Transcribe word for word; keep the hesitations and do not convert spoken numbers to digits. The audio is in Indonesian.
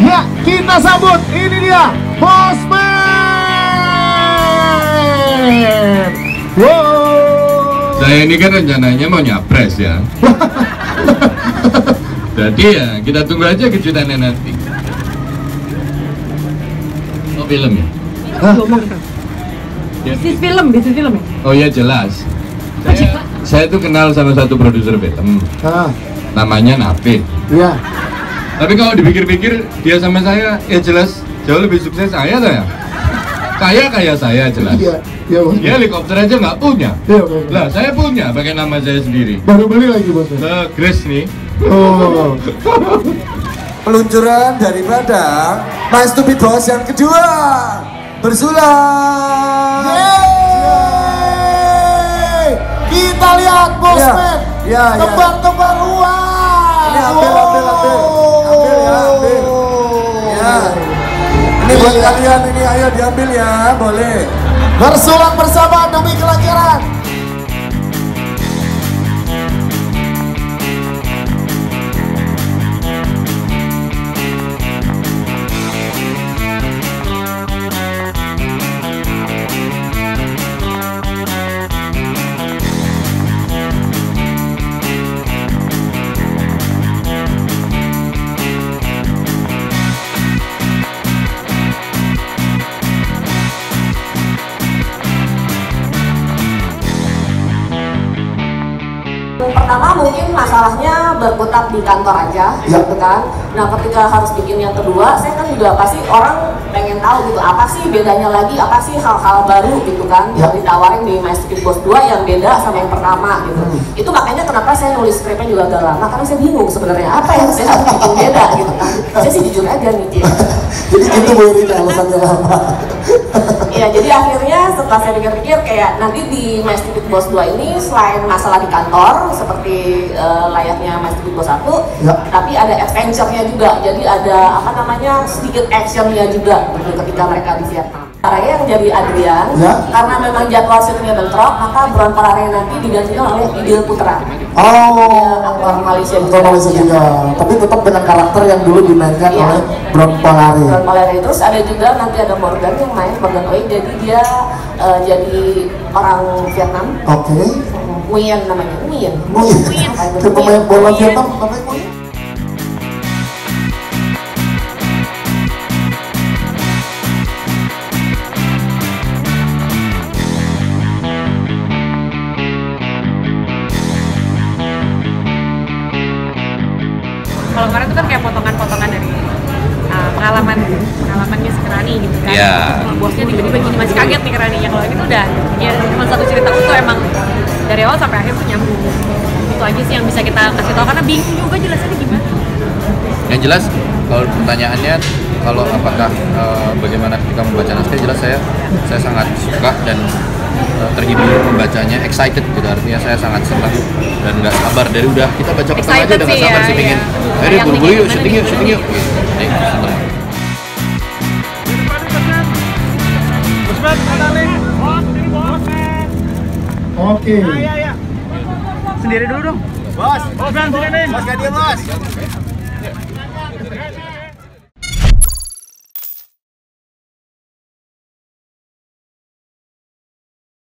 Ya, kita sambut. Ini dia, Bosman. Wow. Saya ini kan rencananya mau nyapres ya. Jadi ya, kita tunggu aja kejutannya nanti. Oh, film ya? Hah? Bisnis film, bisnis film ya? Oh iya jelas. Saya, saya tuh kenal sama satu produser film. Hah? Namanya Nafi. Iya. Tapi kalau dipikir-pikir, dia sama saya, ya jelas jauh lebih sukses saya saya. Kaya kaya saya jelas. Iya. Ya, ya helikopter aja nggak punya. Ya, lah saya punya, pakai nama saya sendiri. Baru beli lagi bos. Nah, Grace nih. Oh. Peluncuran daripada My Stupid Boss yang kedua bersulang. Yeay. Kita lihat Bosman. Ya. Tebar-tebar uang. Ini ambil, ambil, ambil, ambil ya, ambil. Ya. Ini buat kalian ini, ayo diambil ya, boleh. Bersulang bersama demi kelancaran. Pertama mungkin masalahnya berkutat di kantor aja, ya. Gitu kan. Nah ketika harus bikin yang kedua, saya kan juga pasti orang pengen tahu gitu, apa sih bedanya lagi, apa sih hal-hal baru gitu kan, ya. Yang ditawarin di My Stupid Boss dua yang beda sama yang pertama gitu. Hmm. Itu makanya kenapa saya nulis skripnya juga agak lama, karena saya bingung sebenarnya apa yang saya harus bikin beda gitu kan. Saya sih jujur aja nih gitu. Jadi itu mungkin alasannya lama. Iya, jadi akhirnya setelah saya pikir-pikir kayak nanti di My Stupid Boss dua ini selain masalah di kantor seperti uh, layaknya My Stupid Boss satu, ya. Tapi ada adventure-nya juga, jadi ada apa namanya sedikit action-nya juga ketika mereka di Vietnam. Caranya yang jadi Adrian, ya. Karena memang jadwal syutingnya bentrok, maka Bro Panghari nanti digantikan oleh Ideal Putra. Oh, ya, aktor Malaysia, aktor Malaysia juga, ya. Tapi tetap dengan karakter yang dulu dimainkan ya. Oleh Bro Panghari. Bro Panghari. Terus ada juga nanti ada Morgan yang main, Morgan Oi, jadi dia uh, jadi orang Vietnam. Oke. Okay. Nguyen namanya, Nguyen. Nguyen. Dia pemain bola Vietnam, namanya Nguyen. Kalau kemarin itu kan kayak potongan-potongan dari uh, pengalaman pengalamannya si Kerani gitu kan. Yeah. Terus bosnya tiba-tiba gini masih kaget nih Keraninya. Kalau ini tuh udah ya cuma satu cerita tuh emang dari awal sampai akhir tuh nyambung. Itu aja sih yang bisa kita kasih tahu karena bingung juga jelasannya gimana. Yang jelas kalau pertanyaannya kalau apakah uh, bagaimana ketika membaca naskah, jelas saya yeah. saya sangat suka dan terhibur membacanya, excited gitu, artinya saya sangat senang dan nggak sabar dari udah kita baca pertama aja udah nggak sabar sih pengen ayo buru-buru yuk, syuting yuk, syuting yuk oke sendiri dulu dong bos, bos, sendiri bos, gak dia bos.